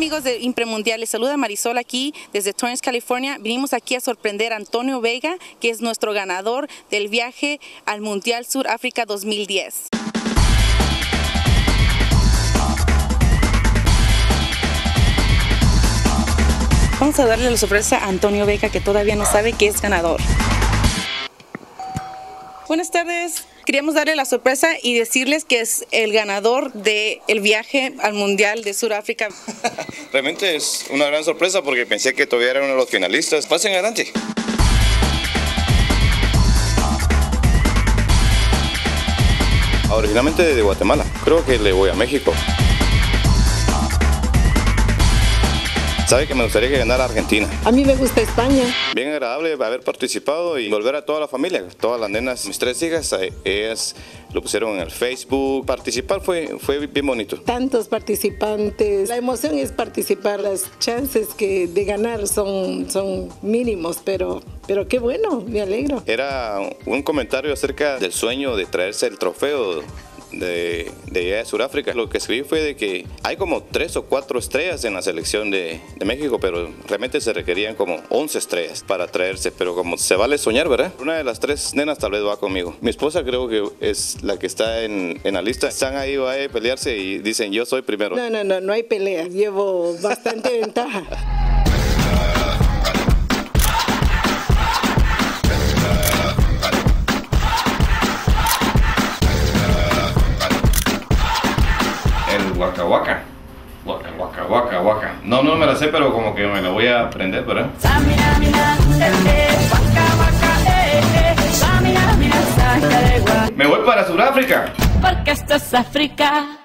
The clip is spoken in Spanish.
amigos de Impre Mundial, les saluda Marisol aquí desde Torrance, California. Vinimos aquí a sorprender a Antonio Vega, que es nuestro ganador del viaje al Mundial Sudáfrica 2010. Vamos a darle la sorpresa a Antonio Vega, que todavía no sabe que es ganador. Buenas tardes. Queríamos darle la sorpresa y decirles que es el ganador del viaje al Mundial de Sudáfrica. Realmente es una gran sorpresa porque pensé que todavía era uno de los finalistas. Pasen adelante. Originalmente de Guatemala. Creo que le voy a México. Sabe que me gustaría que ganara Argentina. A mí me gusta España. Bien agradable haber participado y volver a toda la familia, todas las nenas, mis tres hijas, ellas lo pusieron en el Facebook. Participar fue bien bonito. Tantos participantes, la emoción es participar, las chances que de ganar son mínimos, pero qué bueno, me alegro. Era un comentario acerca del sueño de traerse el trofeo de Sudáfrica. Lo que escribí fue de que hay como 3 o 4 estrellas en la selección de México, pero realmente se requerían como 11 estrellas para traerse, pero como se vale soñar, ¿verdad? Una de las 3 nenas tal vez va conmigo. Mi esposa creo que es la que está en la lista. Están ahí, va a pelearse y dicen yo soy primero. No hay pelea, llevo bastante ventaja. Waka. No me la sé, pero como que me la voy a aprender, ¿verdad? Me voy para Sudáfrica. Porque esto es África.